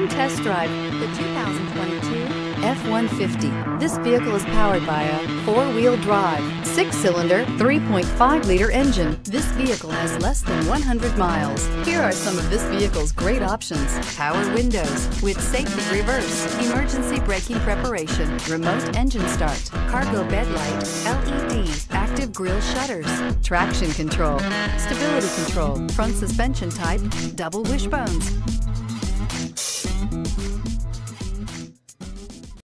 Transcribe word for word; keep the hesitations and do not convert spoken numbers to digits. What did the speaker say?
Come test drive the two thousand twenty-two F one fifty. This vehicle is powered by a four-wheel drive, six-cylinder, three point five liter engine. This vehicle has less than one hundred miles. Here are some of this vehicle's great options: power windows with safety reverse, emergency braking preparation, remote engine start, cargo bed light, L E D, active grille shutters, traction control, stability control, front suspension type, double wishbones.